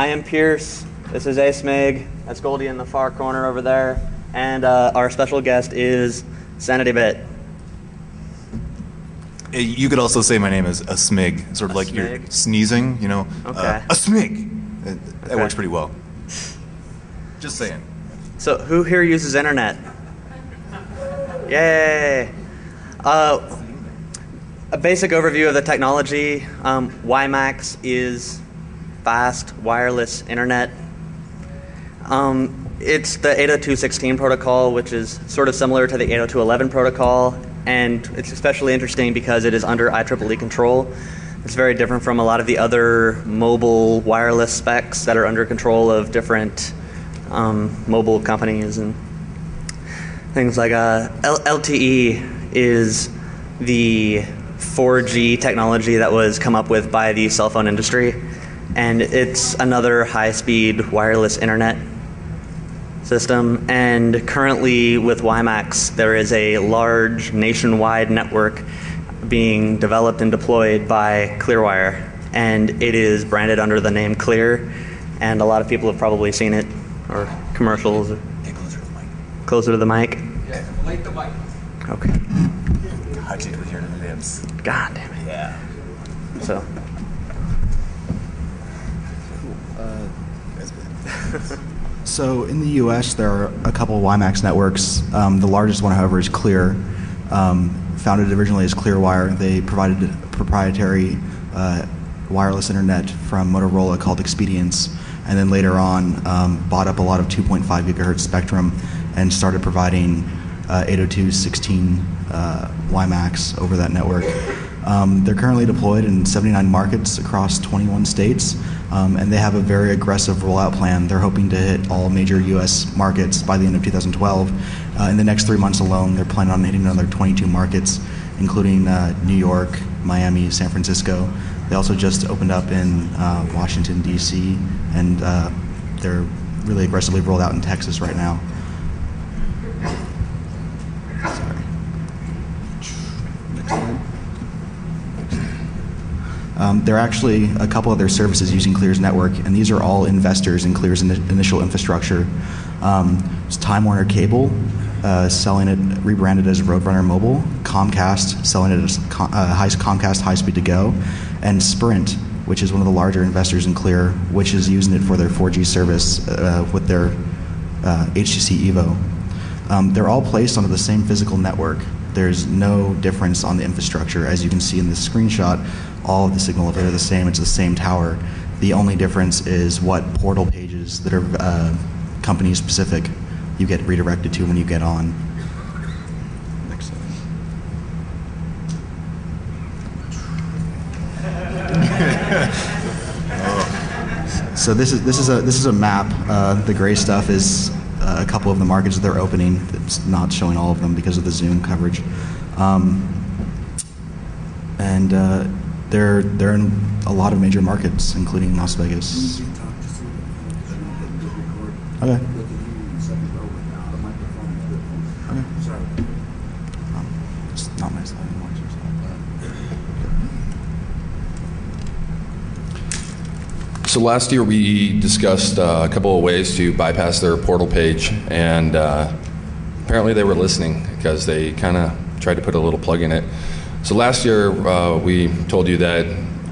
I am Pierce, this is aSmig, that's Goldie in the far corner over there, and our special guest is SanityBit. You could also say my name is aSmig, sort of like you're sneezing, you know. Okay. aSmig! That works pretty well. Just saying. So who here uses internet? Yay! A basic overview of the technology. WiMAX is fast wireless internet. It's the 802.16 protocol, which is sort of similar to the 802.11 protocol, and it's especially interesting because it is under IEEE control. It's very different from a lot of the other mobile wireless specs that are under control of different mobile companies and things like LTE is the 4G technology that was come up with by the cell phone industry, and it's another high-speed wireless internet system. And currently with WiMAX there is a large nationwide network being developed and deployed by ClearWire, and it is branded under the name Clear, and a lot of people have probably seen it or commercials. Get closer to the mic. Closer to the mic? Yeah, light the mic. Okay. How did we hear the lips? God damn it. Yeah. So. So in the U.S. there are a couple of WiMAX networks. The largest one, however, is Clear. Founded originally as ClearWire, they provided a proprietary wireless internet from Motorola called Expedience, and then later on bought up a lot of 2.5 gigahertz spectrum and started providing 802.16 WiMAX over that network. They're currently deployed in 79 markets across 21 states, and they have a very aggressive rollout plan. They're hoping to hit all major U.S. markets by the end of 2012. In the next 3 months alone, they're planning on hitting another 22 markets, including New York, Miami, San Francisco. They also just opened up in Washington, D.C., and they're really aggressively rolled out in Texas right now. Sorry. Next slide. There are actually a couple other services using Clear's network, and these are all investors in Clear's initial infrastructure. It's Time Warner Cable, selling it, rebranded as Roadrunner Mobile, Comcast, selling it as Comcast High Speed to Go, and Sprint, which is one of the larger investors in Clear, which is using it for their 4G service with their HTC Evo. They're all placed onto the same physical network. There's no difference on the infrastructure. As you can see in this screenshot, all of the signal are the same. It's the same tower. The only difference is what portal pages that are company specific you get redirected to when you get on. Next slide. So this is a map. The gray stuff is a couple of the markets that they're opening. It's not showing all of them because of the Zoom coverage. They're in a lot of major markets, including Las Vegas. Okay. It's not my slide anymore. So last year we discussed a couple of ways to bypass their portal page, and apparently they were listening because they kind of tried to put a little plug in it. So last year we told you that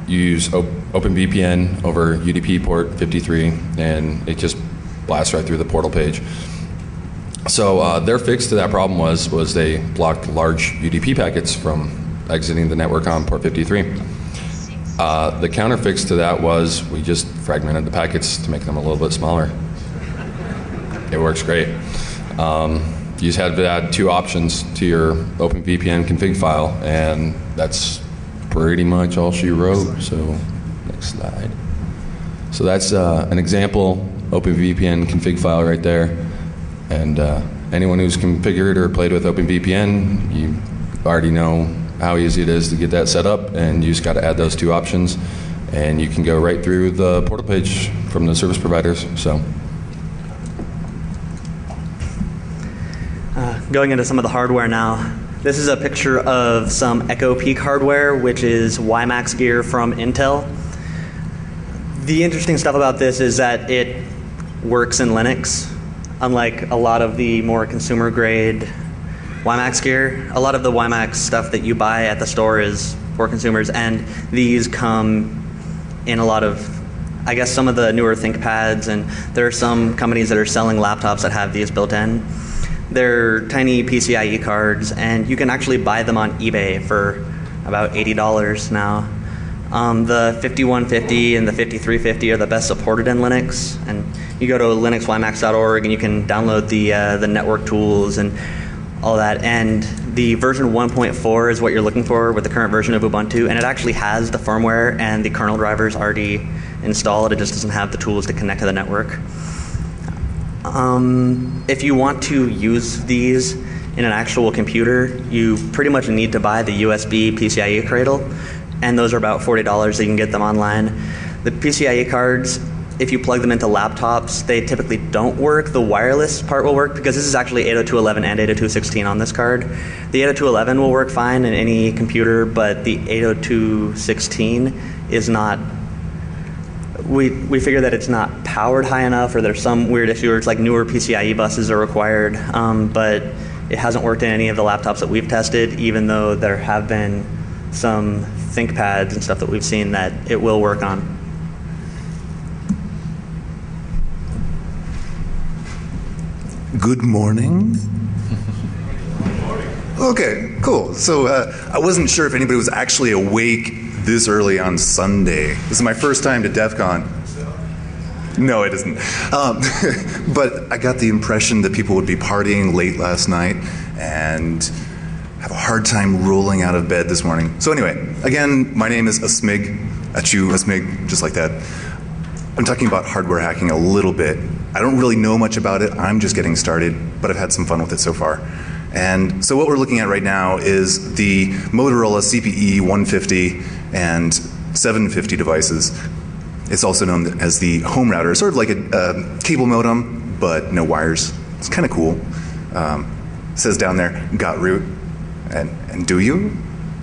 you use OpenVPN over UDP port 53 and it just blasts right through the portal page. So their fix to that problem was they blocked large UDP packets from exiting the network on port 53. The counterfix to that was we just fragmented the packets to make them a little bit smaller. It works great. You just had to add two options to your OpenVPN config file, and that's pretty much all she wrote. So, next slide. So that's an example OpenVPN config file right there. And anyone who's configured or played with OpenVPN, you already know how easy it is to get that set up, and you just got to add those two options and you can go right through the portal page from the service providers. So, going into some of the hardware now. This is a picture of some Echo Peak hardware, which is WiMAX gear from Intel. The interesting stuff about this is that it works in Linux, unlike a lot of the more consumer grade WiMAX gear. A lot of the WiMAX stuff that you buy at the store is for consumers, and these come in a lot of, I guess, some of the newer ThinkPads, and there are some companies that are selling laptops that have these built in. They're tiny PCIe cards, and you can actually buy them on eBay for about $80 now. The 5150 and the 5350 are the best supported in Linux, and you go to linuxwimax.org and you can download the network tools and all that. And the version 1.4 is what you're looking for with the current version of Ubuntu, and it actually has the firmware and the kernel drivers already installed. It just doesn't have the tools to connect to the network. If you want to use these in an actual computer, you pretty much need to buy the USB PCIe cradle, and those are about $40, so you can get them online. The PCIe cards, if you plug them into laptops, they typically don't work. The wireless part will work because this is actually 802.11 and 802.16 on this card. The 802.11 will work fine in any computer, but the 802.16 is not. We figure that it's not powered high enough, or there's some weird issue, or it's like newer PCIe buses are required, but it hasn't worked in any of the laptops that we've tested, even though there have been some ThinkPads and stuff that we've seen that it will work on. Good morning. Okay, cool. So I wasn't sure if anybody was actually awake this early on Sunday. This is my first time to DEF CON. No, it isn't. But I got the impression that people would be partying late last night and have a hard time rolling out of bed this morning. So anyway, again, my name is aSmig, Achu, aSmig, just like that. I'm talking about hardware hacking a little bit. I don't really know much about it. I'm just getting started, but I've had some fun with it so far. And so what we're looking at right now is the Motorola CPE 150 and 750 devices. It's also known as the home router, sort of like a cable modem, but no wires. It's kind of cool. It says down there, got root. And do you?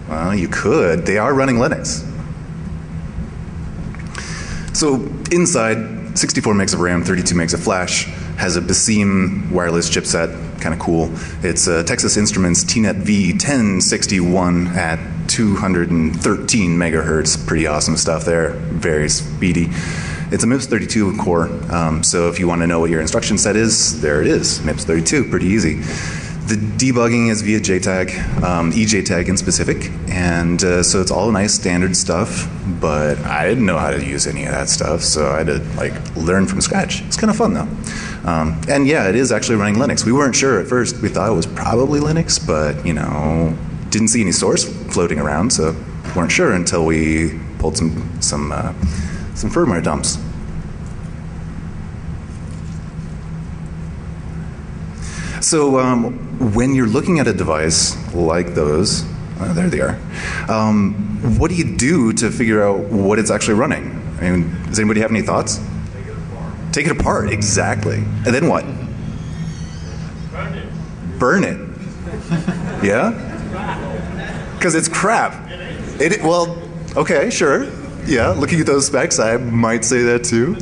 Well, you could. They are running Linux. So inside, 64 megs of RAM, 32 megs of flash, has a Beceem wireless chipset, kind of cool. It's a Texas Instruments TNET V1061 at 213 megahertz. Pretty awesome stuff there, very speedy. It's a MIPS 32 core, so if you want to know what your instruction set is, there it is, MIPS 32, pretty easy. The debugging is via JTAG, EJTAG in specific, and so it's all nice standard stuff, but I didn't know how to use any of that stuff, so I had to like learn from scratch. It's kind of fun though. And yeah, it is actually running Linux. We weren't sure at first. We thought it was probably Linux, but you know, didn't see any source floating around, so weren't sure until we pulled some firmware dumps. So when you're looking at a device like those, there they are, what do you do to figure out what it's actually running? I mean, does anybody have any thoughts? Take it apart. Take it apart, exactly. And then what? Burn it. Burn it. Yeah? Because it's crap. It, well, okay, sure. Yeah, looking at those specs, I might say that too.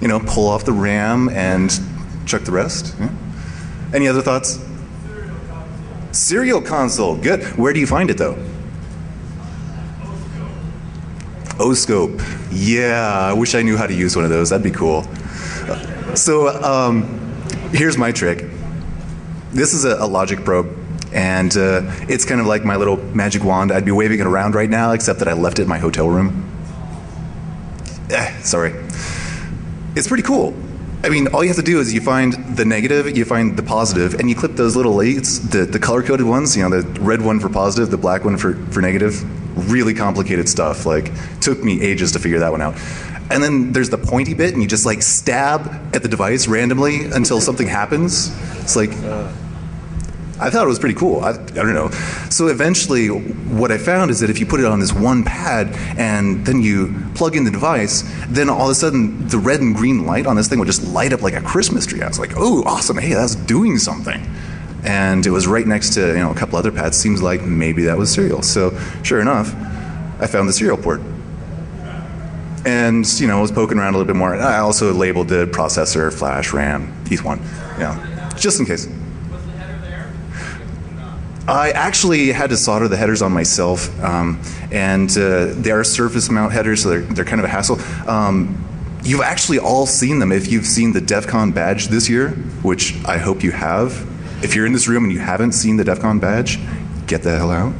You know, pull off the RAM and chuck the rest. Yeah. Any other thoughts? Serial console, good. Where do you find it though? O-scope. Yeah, I wish I knew how to use one of those. That'd be cool. So here's my trick. This is a logic probe, and it's kind of like my little magic wand. I'd be waving it around right now, except that I left it in my hotel room. Sorry. It's pretty cool. I mean, all you have to do is you find the negative, you find the positive, and you clip those little lights, the color-coded ones, you know, the red one for positive, the black one for negative. Really complicated stuff, like, took me ages to figure that one out. And then there's the pointy bit, and you just, like, stab at the device randomly until something happens. It's like, I thought it was pretty cool. I don't know. So eventually, what I found is that if you put it on this one pad and then you plug in the device, then all of a sudden the red and green light on this thing would just light up like a Christmas tree. I was like, oh, awesome. Hey, that's doing something. And it was right next to, you know, a couple other pads. Seems like maybe that was serial. So sure enough, I found the serial port. and you know, I was poking around a little bit more. I also labeled the processor, flash, RAM, ETH1, yeah, just in case. I actually had to solder the headers on myself, and they are surface mount headers, so they're kind of a hassle. You've actually all seen them if you've seen the DEF CON badge this year, which I hope you have. If you're in this room and you haven't seen the DEF CON badge, get the hell out.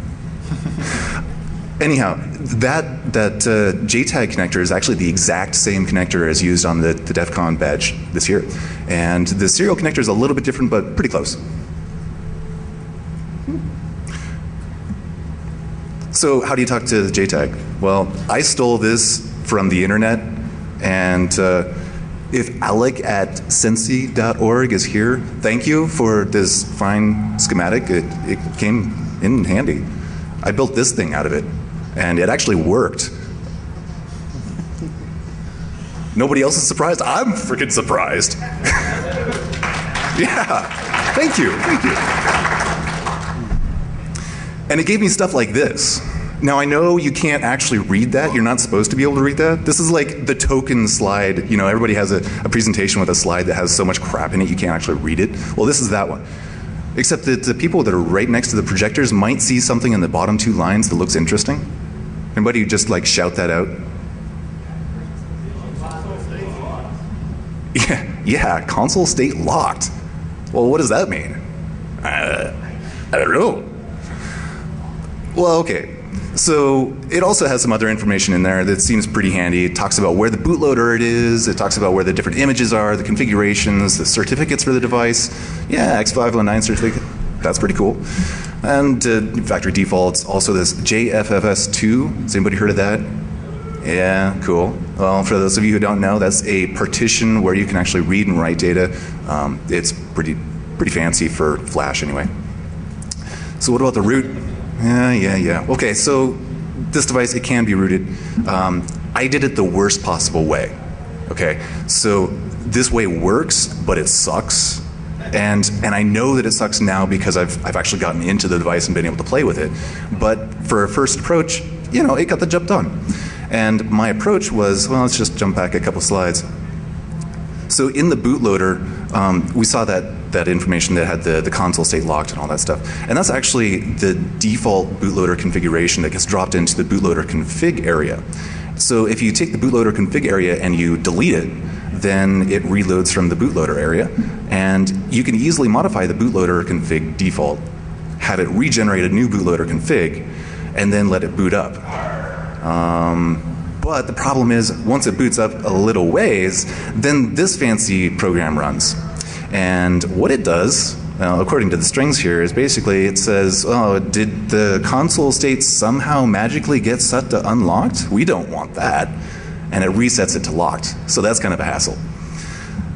Anyhow, that JTAG connector is actually the exact same connector as used on the DEF CON badge this year. And the serial connector is a little bit different, but pretty close. So how do you talk to the JTAG? Well, I stole this from the internet, and if Alec at sensi.org is here, thank you for this fine schematic. It came in handy. I built this thing out of it, and it actually worked. Nobody else is surprised? I'm freaking surprised. Yeah, thank you, thank you. And it gave me stuff like this. Now I know you can't actually read that. You're not supposed to be able to read that. This is like the token slide. You know, everybody has a presentation with a slide that has so much crap in it you can't actually read it. Well, this is that one. Except that the people that are right next to the projectors might see something in the bottom two lines that looks interesting. Anybody just like shout that out? Yeah, yeah, console state locked. Well, what does that mean? I don't know. Well, okay, so it also has some other information in there that seems pretty handy. It talks about where the bootloader is, it talks about where the different images are, the configurations, the certificates for the device. Yeah, X509 certificate, that's pretty cool. And factory defaults, also this JFFS2, has anybody heard of that? Yeah, cool. Well, for those of you who don't know, that's a partition where you can actually read and write data. It's pretty fancy for Flash anyway. So what about the root? Yeah. Okay, so this device, it can be rooted. I did it the worst possible way, okay? So this way works, but it sucks. And I know that it sucks now because I've actually gotten into the device and been able to play with it. But for a first approach, you know, it got the job done. And my approach was, well, let's just jump back a couple slides. So in the bootloader, we saw that information that had the console state locked and all that stuff. And that's actually the default bootloader configuration that gets dropped into the bootloader config area. So if you take the bootloader config area and you delete it, then it reloads from the bootloader area. And you can easily modify the bootloader config default, have it regenerate a new bootloader config, and then let it boot up. But the problem is, once it boots up a little ways, then this fancy program runs. And what it does, according to the strings here, is basically it says, oh, did the console state somehow magically get set to unlocked? We don't want that. And it resets it to locked. So that's kind of a hassle.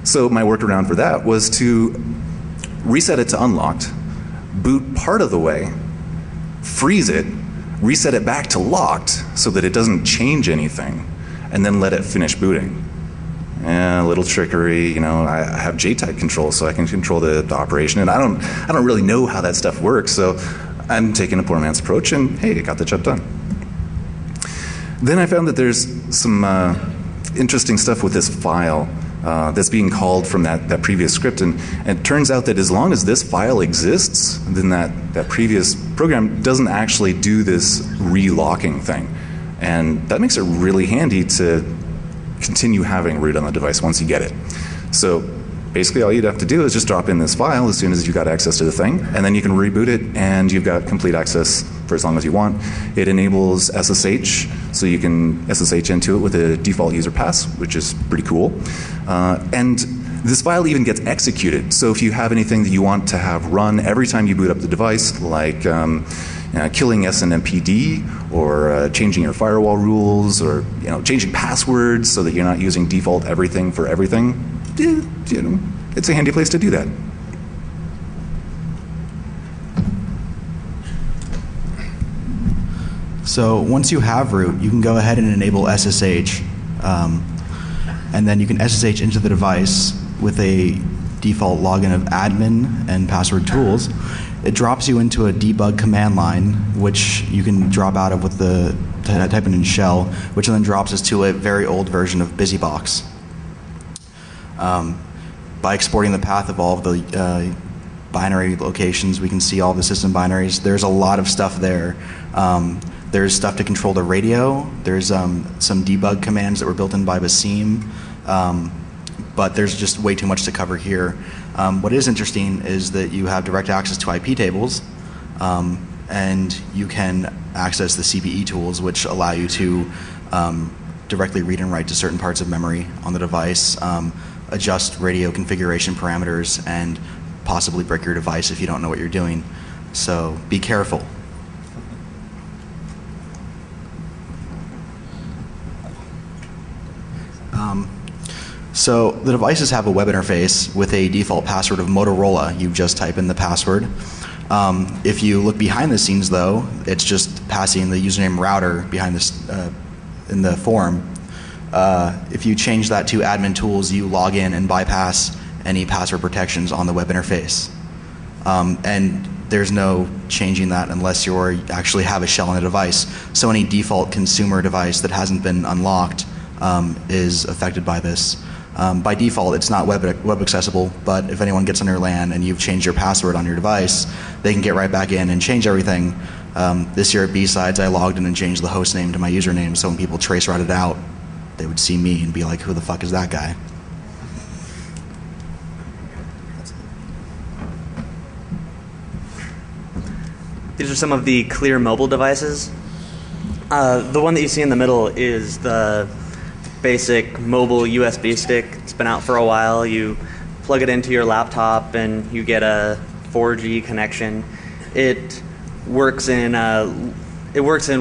So my workaround for that was to reset it to unlocked, boot part of the way, freeze it, reset it back to locked so that it doesn't change anything, and then let it finish booting. A little trickery, you know, I have JTAG control, so I can control the operation, and I don't really know how that stuff works, so I'm taking a poor man's approach, and hey, it got the job done. Then I found that there's some interesting stuff with this file that's being called from that previous script, and it turns out that as long as this file exists, then that previous program doesn't actually do this relocking thing. And that makes it really handy to continue having root on the device once you get it. So basically all you'd have to do is just drop in this file as soon as you've got access to the thing, and then you can reboot it and you've got complete access for as long as you want. It enables SSH, so you can SSH into it with a default user pass, which is pretty cool. And this file even gets executed, so if you have anything that you want to have run every time you boot up the device, like killing SNMPD, or changing your firewall rules, or you know, changing passwords so that you're not using default everything for everything, you know, it's a handy place to do that. So once you have root, you can go ahead and enable SSH, and then you can SSH into the device with a default login of admin and password tools, it drops you into a debug command line, which you can drop out of with the typing in shell, which then drops us to a very old version of BusyBox. By exporting the path of all of the binary locations, we can see all the system binaries. There's a lot of stuff there. There's stuff to control the radio. There's some debug commands that were built in by Beceem. But there's just way too much to cover here. What is interesting is that you have direct access to IP tables, and you can access the CPE tools, which allow you to directly read and write to certain parts of memory on the device, adjust radio configuration parameters, and possibly brick your device if you don't know what you're doing. So be careful. So the devices have a web interface with a default password of Motorola. You just type in the password. If you look behind the scenes, though, it's just passing the username router behind this in the form. If you change that to admin tools, you log in and bypass any password protections on the web interface. And there's no changing that unless you actually have a shell on the device. So any default consumer device that hasn't been unlocked is affected by this. By default, it's not web accessible, but if anyone gets on your LAN and you've changed your password on your device, they can get right back in and change everything. This year at B-Sides, I logged in and changed the host name to my username, so when people trace routed out, they would see me and be like, who the fuck is that guy? These are some of the Clear mobile devices. The one that you see in the middle is the basic mobile USB stick. It's been out for a while. You plug it into your laptop and you get a 4G connection. It works in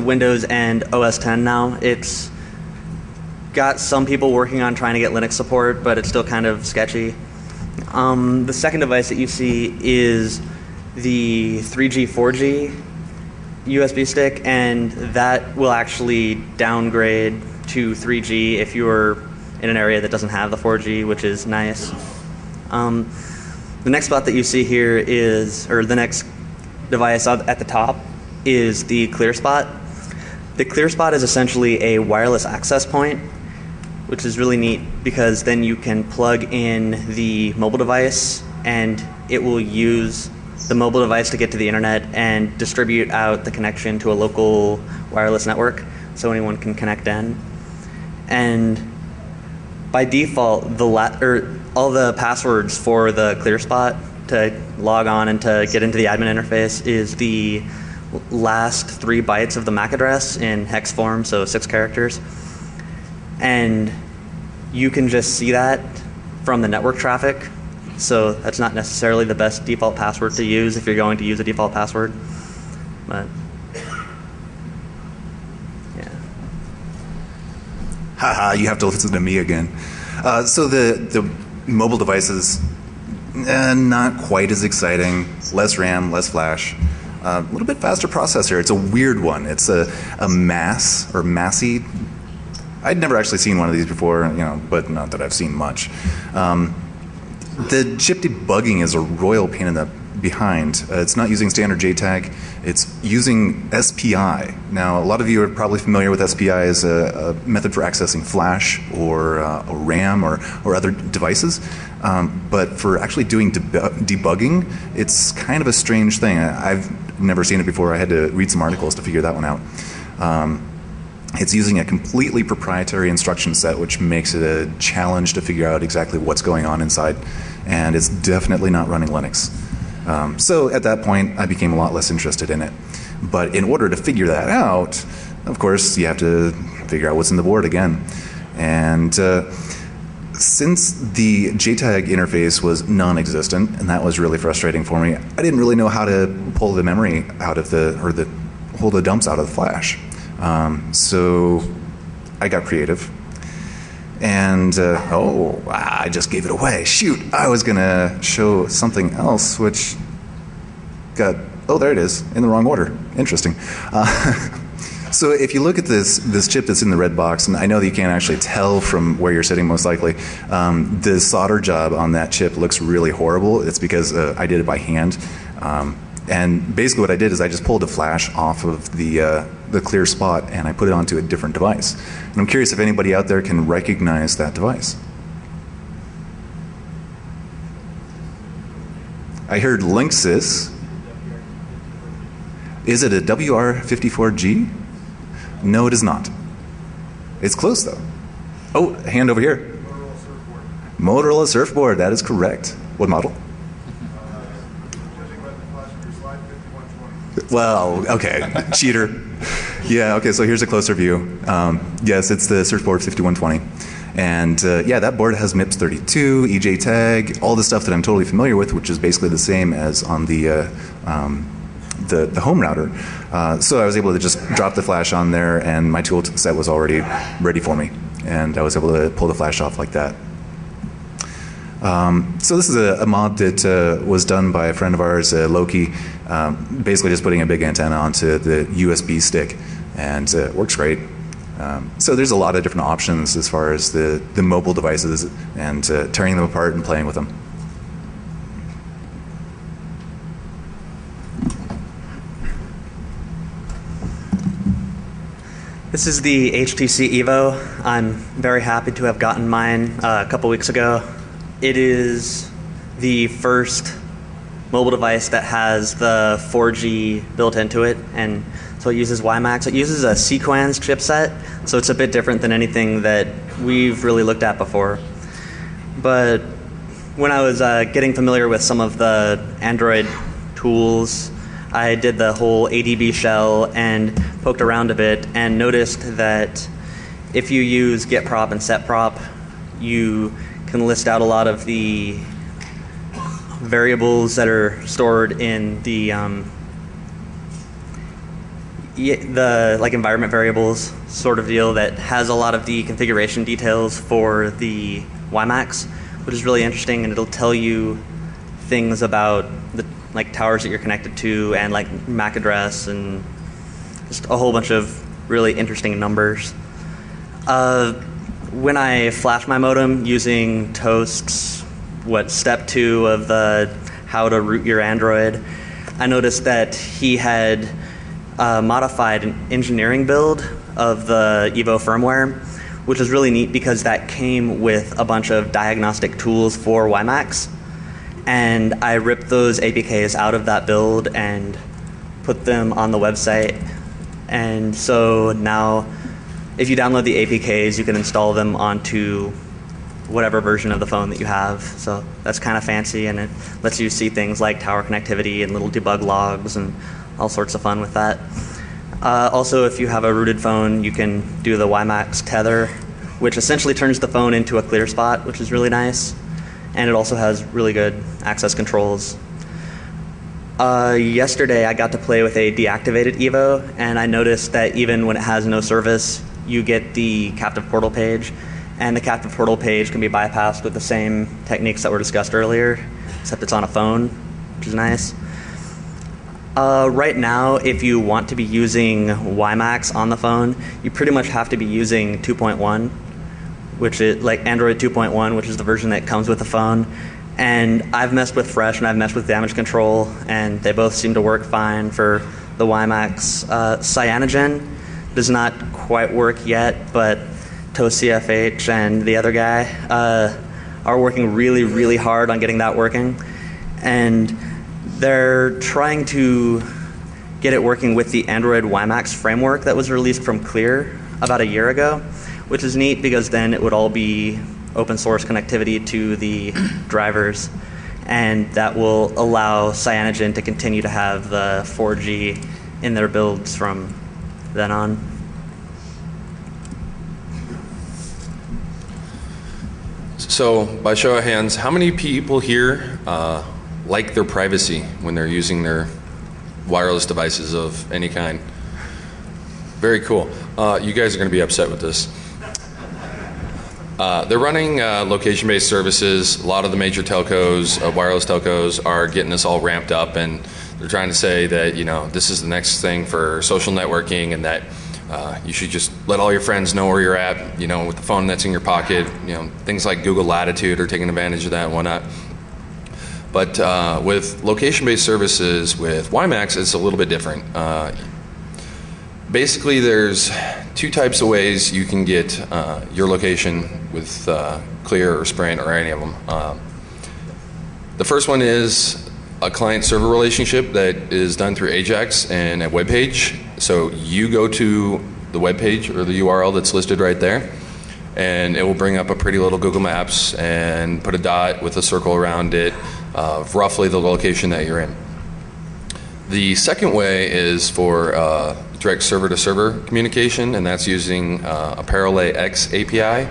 Windows and OS 10 now. It's got some people working on trying to get Linux support, but it's still kind of sketchy. The second device that you see is the 3G, 4G USB stick, and that will actually downgrade to 3G if you're in an area that doesn't have the 4G, which is nice. The next spot that you see here is, or the next device at the top is the Clear Spot. The Clear Spot is essentially a wireless access point, which is really neat because then you can plug in the mobile device and it will use the mobile device to get to the internet and distribute out the connection to a local wireless network so anyone can connect in. And by default, all the passwords for the Clear Spot to log on and to get into the admin interface is the last 3 bytes of the MAC address in hex form, so 6 characters. And you can just see that from the network traffic, so that's not necessarily the best default password to use if you're going to use a default password. But haha, you have to listen to me again. So the mobile devices, not quite as exciting. Less RAM, less flash, a little bit faster processor. It's a weird one. It's a mass or massy. I'd never actually seen one of these before, you know, but not that I've seen much. The chip debugging is a royal pain in the behind. It's not using standard JTAG. It's using SPI. Now, a lot of you are probably familiar with SPI as a method for accessing flash or a RAM or other devices. But for actually doing debugging, it's kind of a strange thing. I've never seen it before. I had to read some articles to figure that one out. It's using a completely proprietary instruction set, which makes it a challenge to figure out exactly what's going on inside. And it's definitely not running Linux. So at that point, I became a lot less interested in it. But in order to figure that out, of course, you have to figure out what's in the board again. And since the JTAG interface was non-existent, and that was really frustrating for me, I didn't really know how to pull the memory out of the, or the, pull the dumps out of the flash. So I got creative. And oh, I just gave it away. Shoot, I was gonna show something else, which got, oh, there it is, in the wrong order. Interesting. So if you look at this chip that's in the red box, and I know that you can't actually tell from where you're sitting most likely, the solder job on that chip looks really horrible. It's because I did it by hand. And basically what I did is I just pulled a flash off of the Clear Spot and I put it onto a different device. And I'm curious if anybody out there can recognize that device. I heard Linksys. Is it a WR54G? No, it is not. It's close though. Oh, hand over here. Motorola Surfboard. Motorola Surfboard, that is correct. What model? Well, okay, cheater. Yeah, okay, so here's a closer view. Yes, it's the Surfboard 5120. And yeah, that board has MIPS 32, EJTAG, all the stuff that I'm totally familiar with, which is basically the same as on the home router. So I was able to just drop the flash on there and my tool set was already ready for me. And I was able to pull the flash off like that. So this is a mod that was done by a friend of ours, Loki, basically just putting a big antenna onto the USB stick, and it works great. So there's a lot of different options as far as the mobile devices and tearing them apart and playing with them. This is the HTC Evo. I'm very happy to have gotten mine a couple weeks ago. It is the first mobile device that has the 4G built into it, and so it uses WiMAX. It uses a Sequans chipset, so it's a bit different than anything that we've really looked at before. But when I was getting familiar with some of the Android tools, I did the whole ADB shell and poked around a bit and noticed that if you use get prop and set prop, you can list out a lot of the variables that are stored in the like environment variables sort of deal that has a lot of the configuration details for the WiMAX, which is really interesting, and it'll tell you things about the like towers that you're connected to and like MAC address and just a whole bunch of really interesting numbers. When I flash my modem using Toast's step 2 of the how to root your Android, I noticed that he had modified an engineering build of the Evo firmware, which is really neat because that came with a bunch of diagnostic tools for WiMAX, and I ripped those APKs out of that build and put them on the website. And so now if you download the APKs, you can install them onto whatever version of the phone that you have. So that's kind of fancy, and it lets you see things like tower connectivity and little debug logs and all sorts of fun with that. Also, if you have a rooted phone, you can do the WiMAX tether, which essentially turns the phone into a clear spot, which is really nice. And it also has really good access controls. Yesterday, I got to play with a deactivated Evo, and I noticed that even when it has no service, you get the captive portal page, and the captive portal page can be bypassed with the same techniques that were discussed earlier, except it's on a phone, which is nice. Right now, if you want to be using WiMAX on the phone, you pretty much have to be using 2.1, which is like Android 2.1, which is the version that comes with the phone. And I've messed with Fresh and I've messed with Damage Control, and they both seem to work fine for the WiMAX. Cyanogen does not quite work yet, but ToastCFH and the other guy are working really, really hard on getting that working. And they're trying to get it working with the Android WiMAX framework that was released from Clear about a year ago, which is neat because then it would all be open source connectivity to the drivers, and that will allow Cyanogen to continue to have the 4G in their builds from then on. So, by show of hands, how many people here like their privacy when they're using their wireless devices of any kind? Very cool. You guys are going to be upset with this. They're running location-based services. A lot of the major telcos, wireless telcos, are getting us all ramped up, and they're trying to say that, you know, this is the next thing for social networking, and that you should just let all your friends know where you're at, you know, with the phone that's in your pocket, you know, things like Google Latitude are taking advantage of that and whatnot. But with location-based services, with WiMAX, it's a little bit different. Basically, there's two types of ways you can get your location with Clear or Sprint or any of them. The first one is a client-server relationship that is done through AJAX and a web page. So you go to the web page or the URL that's listed right there, and it will bring up a pretty little Google Maps and put a dot with a circle around it of roughly the location that you're in. The second way is for direct server-to-server communication, and that's using a Parallel X API,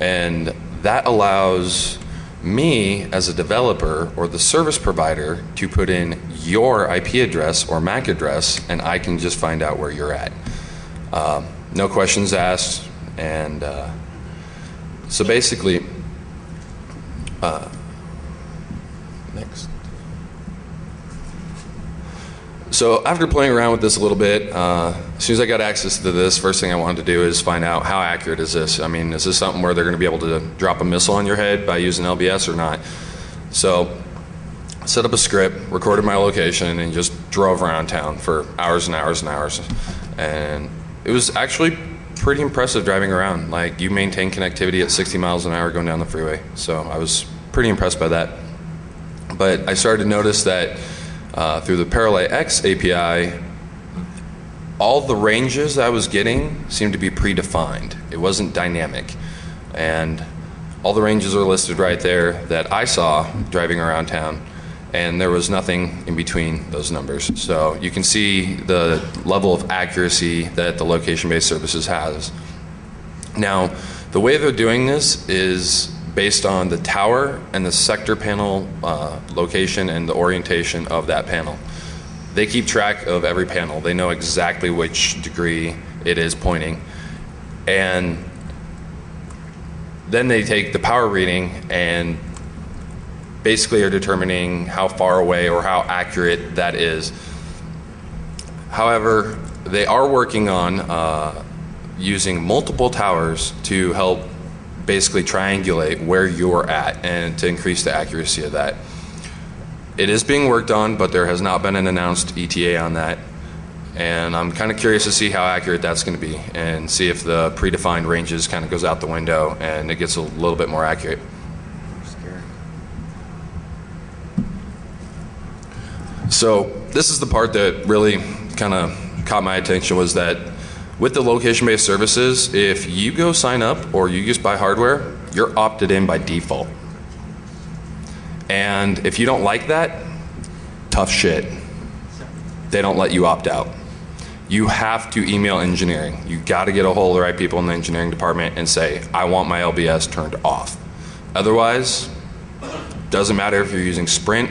and that allows me as a developer or the service provider to put in your IP address or MAC address, and I can just find out where you're at. No questions asked, and so basically, next. So after playing around with this a little bit, as soon as I got access to this, first thing I wanted to do is find out how accurate is this. I mean, is this something where they're going to be able to drop a missile on your head by using LBS or not? So I set up a script, recorded my location, and just drove around town for hours and hours and hours. And it was actually pretty impressive driving around. Like, you maintain connectivity at 60 miles an hour going down the freeway. So I was pretty impressed by that. But I started to notice that through the Parallel X API, all the ranges I was getting seemed to be predefined. It wasn't dynamic. And all the ranges are listed right there that I saw driving around town, and there was nothing in between those numbers. So you can see the level of accuracy that the location-based services has. Now, the way they're doing this is based on the tower and the sector panel location and the orientation of that panel. They keep track of every panel. They know exactly which degree it is pointing. And then they take the power reading and basically are determining how far away or how accurate that is. However, they are working on using multiple towers to help basically triangulate where you're at and to increase the accuracy of that. It is being worked on, but there has not been an announced ETA on that. And I'm kind of curious to see how accurate that's going to be and see if the predefined ranges kind of goes out the window and it gets a little bit more accurate. So this is the part that really kind of caught my attention, was that with the location-based services, if you go sign up or you just buy hardware, you're opted in by default. And if you don't like that, tough shit. They don't let you opt out. You have to email engineering. You got to get a hold of the right people in the engineering department and say, I want my LBS turned off. Otherwise, doesn't matter if you're using Sprint,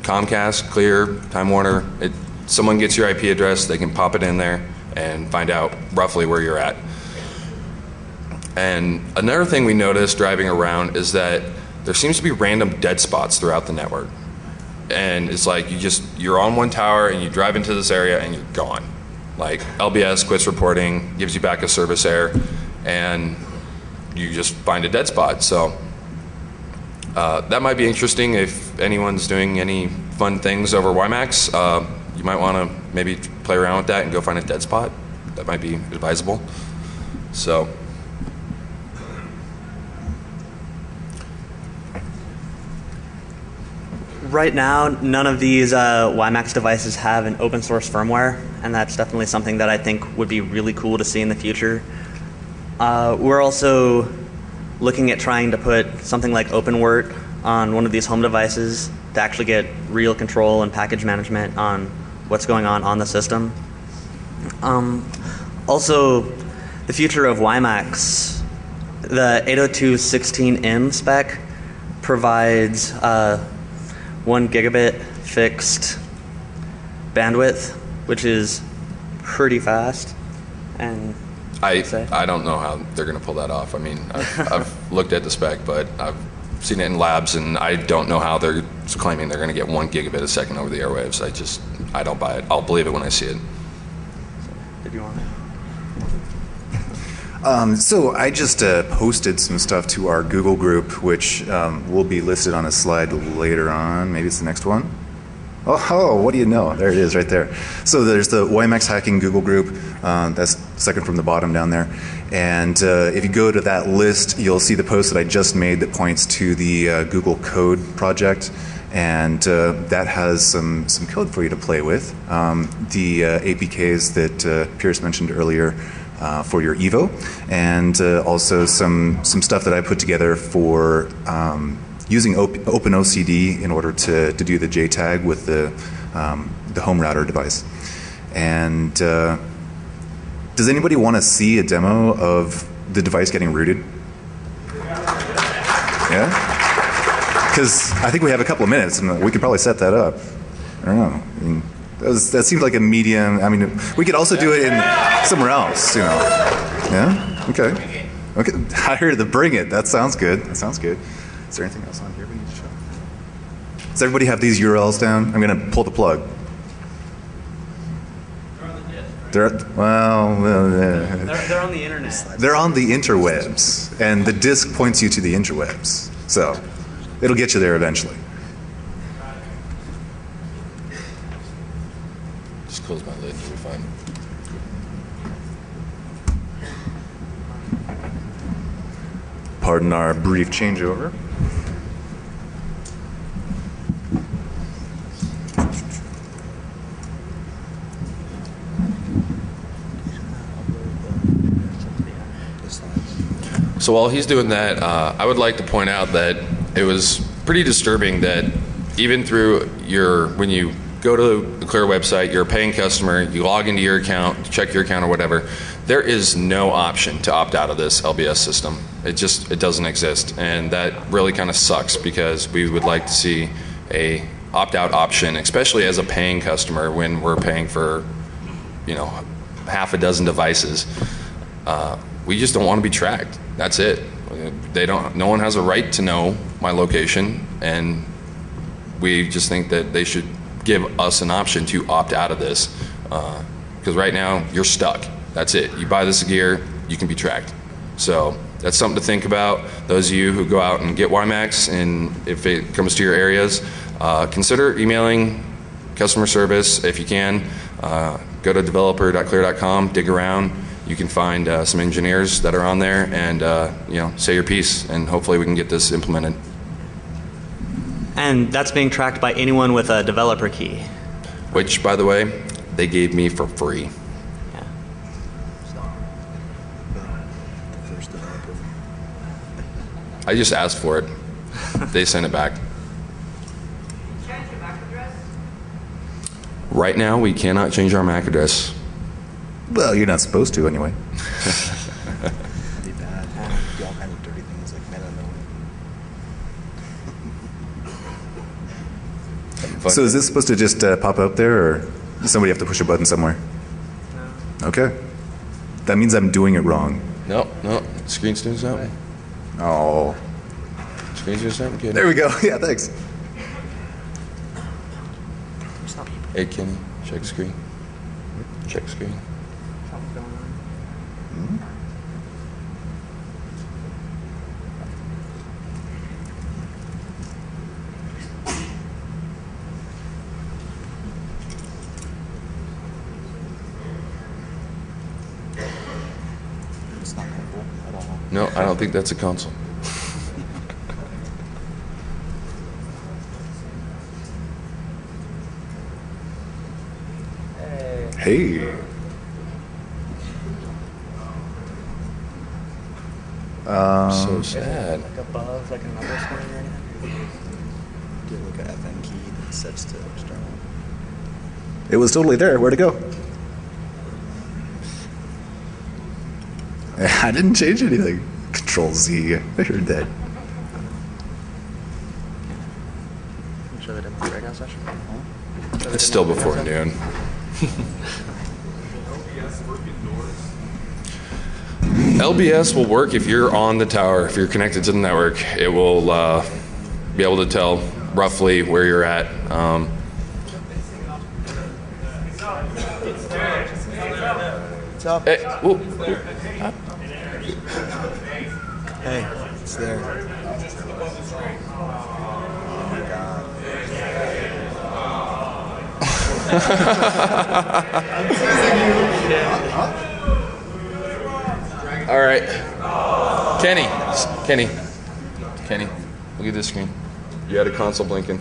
Comcast, Clear, Time Warner. Someone gets your IP address, they can pop it in there and find out roughly where you're at. And another thing we noticed driving around is that there seems to be random dead spots throughout the network. And it's like you're on one tower and you drive into this area and you're gone. Like, LBS quits reporting, gives you back a service error, and you just find a dead spot. So that might be interesting if anyone's doing any fun things over WiMAX. You might want to maybe play around with that and go find a dead spot. That might be advisable. So, right now, none of these WiMAX devices have an open source firmware, and that's definitely something that I think would be really cool to see in the future. We're also looking at trying to put something like OpenWrt on one of these home devices to actually get real control and package management on what's going on the system. Also, the future of WiMAX, the 802.16m spec provides 1 gigabit fixed bandwidth, which is pretty fast. And I don't know how they're going to pull that off. I mean, I've looked at the spec, but I've seen it in labs, and I don't know how they're claiming they're going to get 1 gigabit a second over the airwaves. I don't buy it. I'll believe it when I see it. Did you want to? So I just posted some stuff to our Google group, which will be listed on a slide later on. Maybe it's the next one. Oh, what do you know? There it is right there. So there's the WiMAX Hacking Google group. That's second from the bottom down there. And if you go to that list, you'll see the post that I just made that points to the Google Code project. And that has some code for you to play with. The APKs that Pierce mentioned earlier for your Evo. And also some stuff that I put together for using OpenOCD in order to do the JTAG with the home router device. And does anybody want to see a demo of the device getting rooted? Yeah? Because I think we have a couple of minutes and we could probably set that up. I don't know. I mean, that seems like a medium. I mean, we could also do it in somewhere else, you know. Yeah? Okay. Okay. I heard the bring it. That sounds good. That sounds good. Is there anything else on here we need to show? Does everybody have these URLs down? I'm going to pull the plug. They're on the disk, right? They're on the internet. They're on the interwebs, and the disk points you to the interwebs. So it'll get you there eventually. Just close my lid, you'll be fine. Pardon our brief changeover. So while he's doing that, I would like to point out that it was pretty disturbing that even through your, when you go to the Clear website, you're a paying customer, you log into your account, check your account or whatever, there is no option to opt out of this LBS system. It doesn't exist. And that really kind of sucks because we would like to see a opt-out option, especially as a paying customer when we're paying for, you know, half a dozen devices. We just don't want to be tracked. That's it. They don't. No one has a right to know my location, and we just think that they should give us an option to opt out of this. Because right now, you're stuck. That's it. You buy this gear, you can be tracked. So that's something to think about. Those of you who go out and get WiMAX, and if it comes to your areas, consider emailing customer service if you can. Go to developer.clear.com, dig around. You can find some engineers that are on there, and you know, say your piece, and hopefully we can get this implemented. And that's being tracked by anyone with a developer key. Which, by the way, they gave me for free. Yeah. I just asked for it. They sent it back. Can you change your MAC address? Right now, we cannot change our MAC address. Well, you're not supposed to anyway. That'd be bad. Do all kinds of dirty things like metanoia. So is this supposed to just pop up there, or does somebody have to push a button somewhere? No. Okay. That means I'm doing it wrong. No, no. Screen's doing something. Oh. Screen's doing something. Good. There we go. Yeah, thanks. Hey, Kenny, check screen. Check screen. It's not helpful at all. No, I don't think that's a console. Hey. So sad. Like above, like another screen or anything? Do like an FN key that sets to external. It was totally there. Where'd it go? I didn't change anything. Control Z. I heard that. I'm sure they didn't have a breakout session. It's still before noon. LBS will work if you're on the tower, if you're connected to the network. It will be able to tell roughly where you're at. It's up. It's up. Hey, it's there. Oh my God. All right. Kenny, look at this screen. You had a console blinking.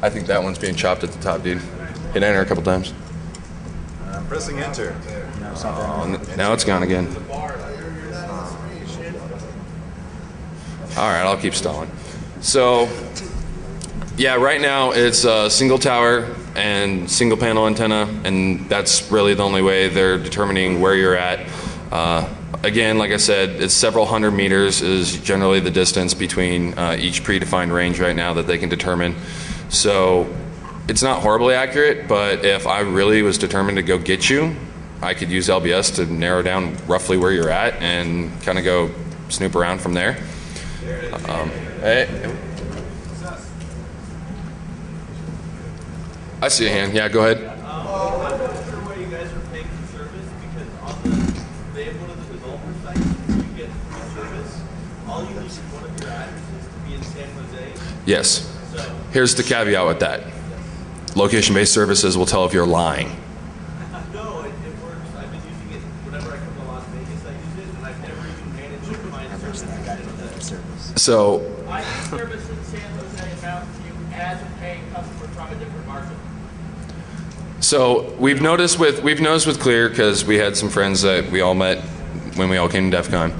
I think that one's being chopped at the top, dude. Hit enter a couple times. I'm pressing enter. Now it's gone again. All right, I'll keep stalling. So, yeah, right now it's a single tower and single panel antenna, and that's really the only way they're determining where you're at. Again, like I said, it's several hundred meters is generally the distance between each predefined range right now that they can determine. So it's not horribly accurate, but if I really was determined to go get you, I could use LBS to narrow down roughly where you're at and kind of go snoop around from there. I see a hand. Yeah, go ahead. I'm not sure why you guys are paying for service, because often they have one of the developer sites where you get free service. All you need is one of your addresses to be in San Jose. Yes. Here's the caveat with that. Location-based services will tell if you're lying. No, it works. I've been using it whenever I come to Las Vegas. I use it, and I've never even managed to find a service that does service. So I use service in San Jose amounts to you as a paying customer from a different market. So we've noticed with Clear, because we had some friends that we all met when we all came to DEF CON.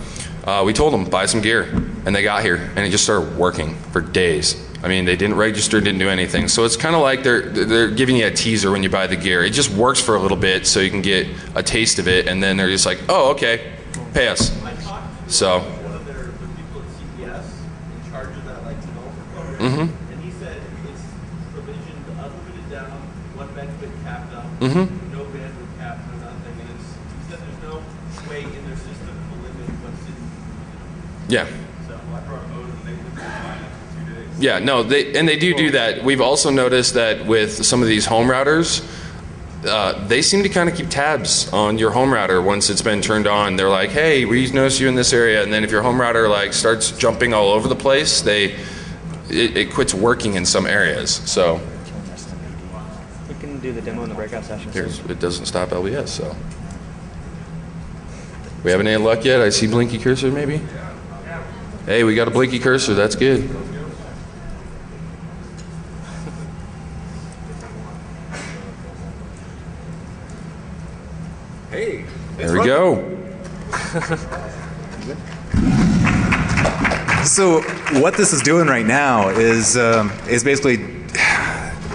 We told them buy some gear, and they got here, and it just started working for days. I mean, they didn't register, didn't do anything. So it's kind of like they're giving you a teaser when you buy the gear. It just works for a little bit so you can get a taste of it, and then they're just like, oh, okay, pay us. So. One of their people at CPS in charge of that developer program, and he said it's provisioned unlimited down, 1 megabit capped up, no bandwidth capped or nothing. And he said there's no way in their system to limit what's in. Yeah. Yeah, no, they do that. We've also noticed that with some of these home routers, they seem to kind of keep tabs on your home router once it's been turned on. They're like, hey, we noticed you in this area, and then if your home router starts jumping all over the place, it quits working in some areas. So we can do the demo in the breakout session. It doesn't stop LBS, so we haven't had luck yet. I see blinky cursor maybe. Hey, we got a blinky cursor. That's good. There we go. So what this is doing right now is basically,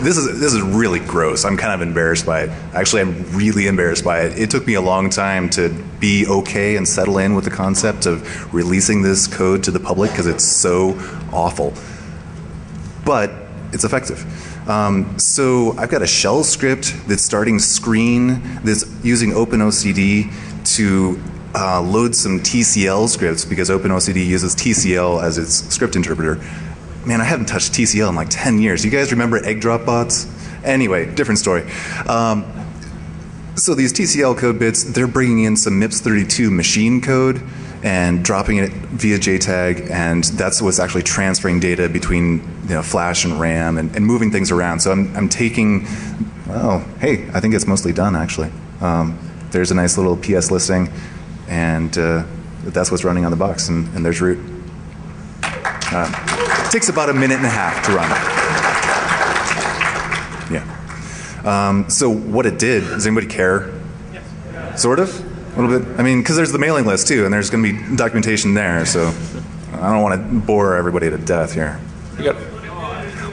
this is really gross. I'm kind of embarrassed by it. Actually, I'm really embarrassed by it. It took me a long time to be okay and settle in with the concept of releasing this code to the public because it's so awful. But it's effective. So I've got a shell script that's starting screen that's using OpenOCD to load some TCL scripts because OpenOCD uses TCL as its script interpreter. Man, I haven't touched TCL in like 10 years. You guys remember egg drop bots? Anyway, different story. So these TCL code bits, they're bringing in some MIPS32 machine code and dropping it via JTAG, and that's what's actually transferring data between flash and RAM and moving things around. So I'm taking, I think it's mostly done actually. There's a nice little PS listing, and that's what's running on the box, and there's root. It takes about a minute and a half to run. Yeah. So what it did, does anybody care? Sort of? A little bit. I mean, because there's the mailing list too, and there's going to be documentation there. So I don't want to bore everybody to death here.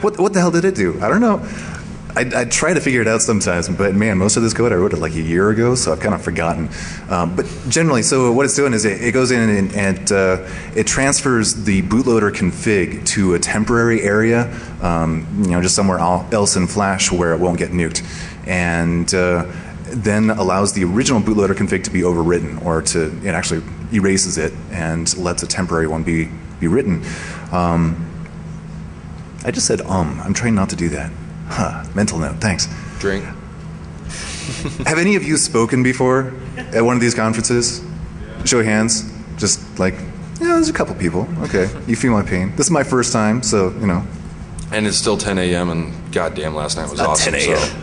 What the hell did it do? I don't know. I try to figure it out sometimes, but man, most of this code I wrote it like a year ago, so I've kind of forgotten. But generally, so what it's doing is it goes in and it transfers the bootloader config to a temporary area, just somewhere else in Flash where it won't get nuked, and. Then allows the original bootloader config to be overwritten, or it actually erases it and lets a temporary one be written. I just said I'm trying not to do that. Huh, mental note, thanks. Drink. Have any of you spoken before at one of these conferences? Yeah. Show of hands, just like, Yeah, there's a couple people. Okay, you feel my pain. This is my first time, so you know. And it's still 10 a.m. and goddamn, last night was awesome. 10 a.m. So.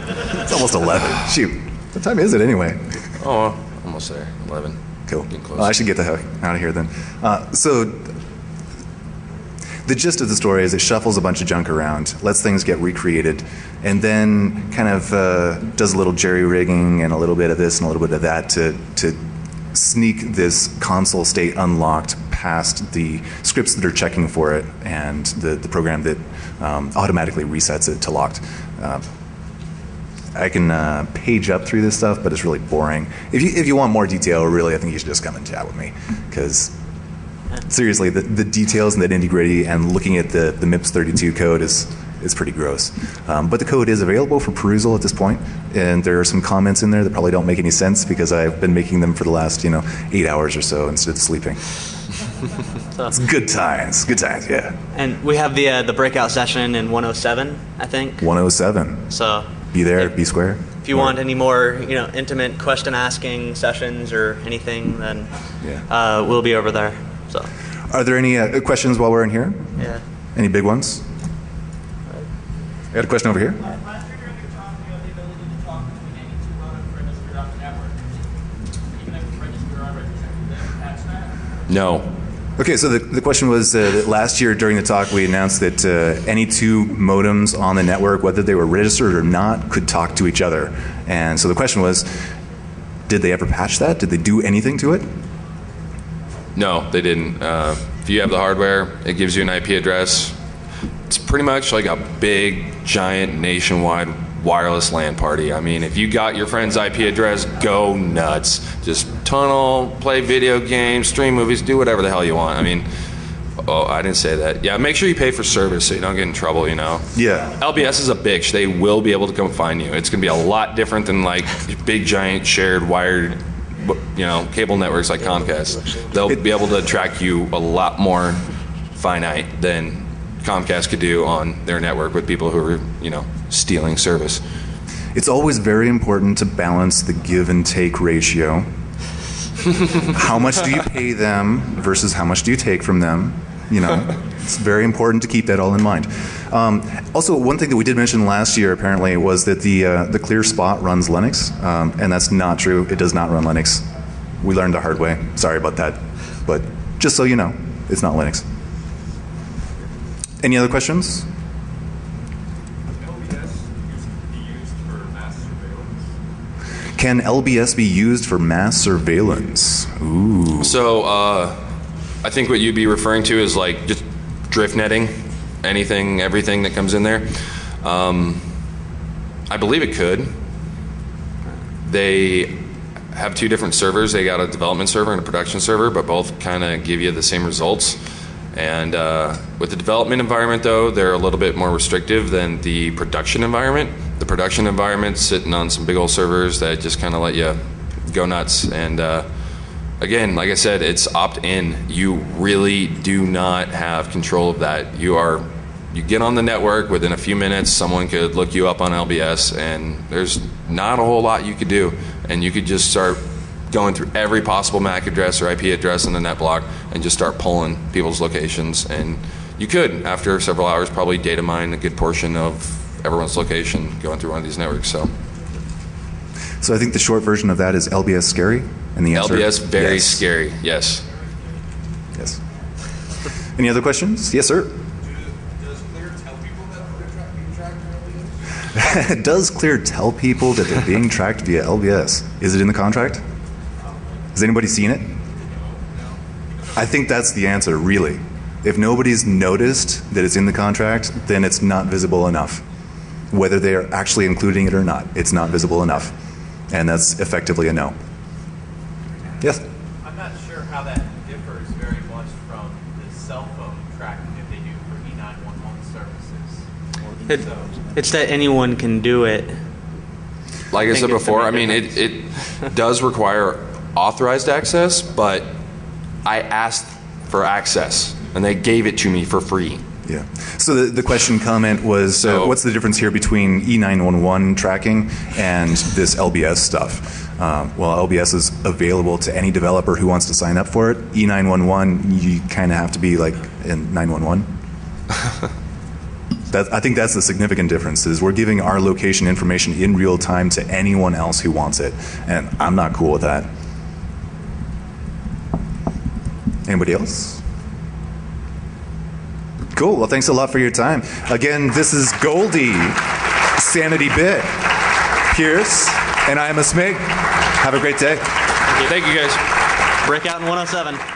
It's almost 11. Shoot, what time is it anyway? Oh, almost there. 11. Cool. Well, I should get the heck out of here then. So the gist of the story is it shuffles a bunch of junk around, lets things get recreated, and then kind of does a little jerry-rigging and a little bit of this and a little bit of that to sneak this console state unlocked past the scripts that are checking for it and the program that automatically resets it to locked. I can page up through this stuff, but it's really boring. If you want more detail, really, I think you should just come and chat with me, because seriously, the details and that nitty-gritty and looking at the MIPS 32 code is pretty gross. But the code is available for perusal at this point, and there are some comments in there that probably don't make any sense because I've been making them for the last 8 hours or so instead of sleeping. It's good times, yeah. And we have the breakout session in 107, I think. 107. So. Be there, be square. If you want any more, intimate question asking sessions or anything, then yeah. We'll be over there. So, are there any questions while we're in here? Yeah. Any big ones? I got a question over here. Last year during your talk, you had the ability to talk between any two modems registered on the network, even if it's registered already. That's that? No. Okay, so the question was that last year during the talk we announced that any two modems on the network, whether they were registered or not, could talk to each other. And so the question was, did they ever patch that? Did they do anything to it? No, they didn't. If you have the hardware, it gives you an IP address. It's pretty much like a big, giant, nationwide wireless LAN party. I mean, if you got your friend's IP address, go nuts. Just tunnel, play video games, stream movies, do whatever the hell you want. I mean, oh, I didn't say that. Yeah, make sure you pay for service so you don't get in trouble, Yeah. LBS is a bitch. They will be able to come find you. It's going to be a lot different than like big, giant, shared, wired, cable networks like Comcast. They'll be able to track you a lot more finite than Comcast could do on their network with people who are, stealing service. It's always very important to balance the give and take ratio. How much do you pay them versus how much do you take from them? It's very important to keep that all in mind. Also, one thing that we did mention last year apparently was that the Clear Spot runs Linux, and that's not true. It does not run Linux. We learned the hard way. Sorry about that, but just so you know, it's not Linux. Any other questions? Does LBS be used for mass surveillance? Can LBS be used for mass surveillance? Ooh. So I think what you'd be referring to is like just drift netting, anything, everything that comes in there. I believe it could. They have two different servers. They got a development server and a production server, but both kind of give you the same results. And with the development environment, though, they're a little bit more restrictive than the production environment. The production environment's sitting on some big old servers that just kind of let you go nuts. And again, like I said, it's opt-in. You really do not have control of that. You get on the network, within a few minutes, someone could look you up on LBS, and there's not a whole lot you could do. And you could just start going through every possible MAC address or IP address in the net block and just start pulling people's locations. And you could, after several hours, probably data mine a good portion of everyone's location going through one of these networks. So I think the short version of that is LBS scary? And the answer, LBS very yes. Scary, yes. Yes. Any other questions? Yes, sir. Does Clear tell people that they're being tracked via LBS? Is it in the contract? Has anybody seen it? I think that's the answer, really. If nobody's noticed that it's in the contract, then it's not visible enough. Whether they are actually including it or not, it's not visible enough. And that's effectively a no. Yes? I'm not sure how that differs very much from the cell phone tracking that they do for E911 services. It's that anyone can do it. Like I said before, I mean, it does require authorized access, but I asked for access, and they gave it to me for free. Yeah. So the question comment was, what's the difference here between E911 tracking and this LBS stuff? While LBS is available to any developer who wants to sign up for it, E911, you kind of have to be like in 911. I think that's the significant difference, is we're giving our location information in real time to anyone else who wants it, and I'm not cool with that. Anybody else? Cool. Well, thanks a lot for your time. Again, this is Goldie, SanityBit, Pierce, and I am aSmig. Have a great day. Thank you guys. Breakout in 107.